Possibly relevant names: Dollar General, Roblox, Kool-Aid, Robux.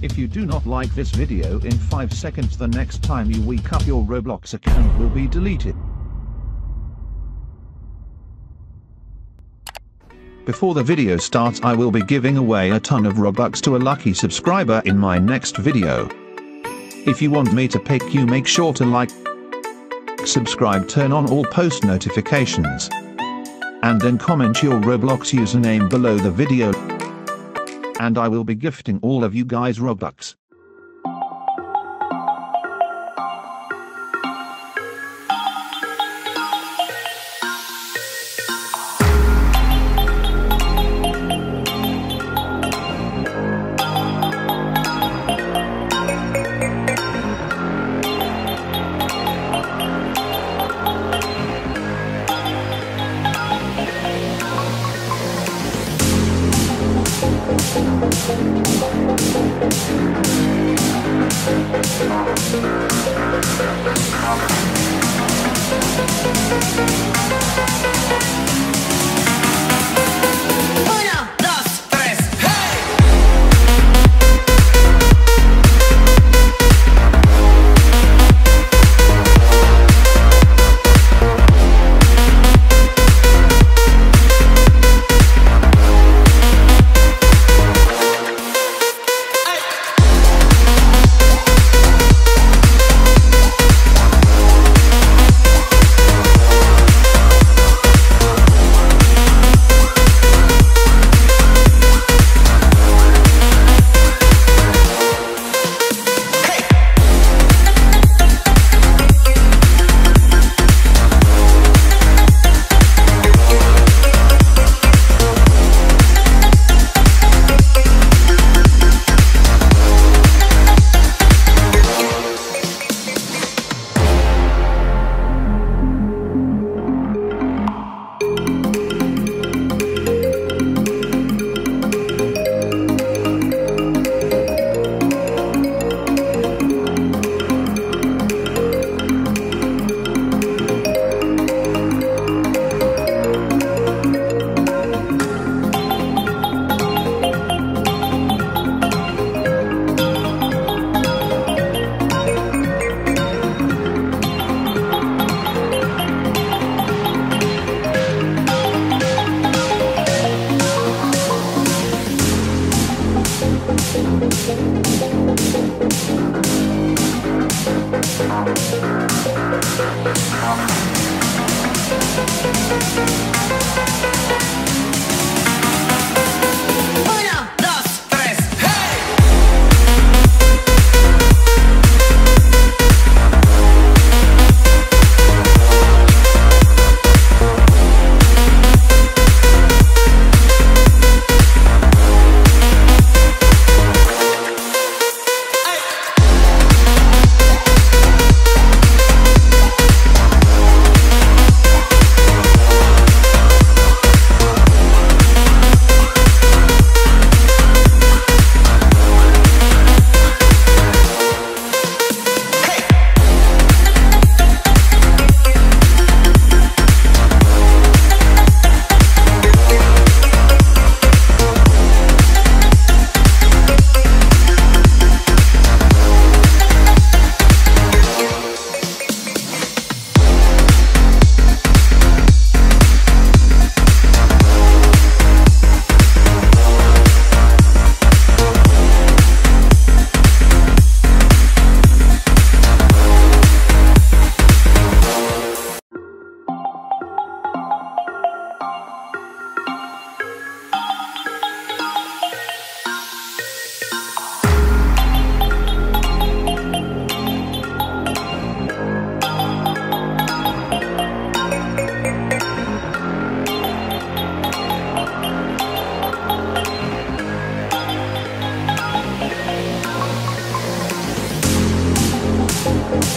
If you do not like this video in 5 seconds, the next time you wake up your Roblox account will be deleted. Before the video starts, I will be giving away a ton of Robux to a lucky subscriber in my next video. If you want me to pick you, make sure to like, subscribe, turn on all post notifications, and then comment your Roblox username below the video. And I will be gifting all of you guys Robux.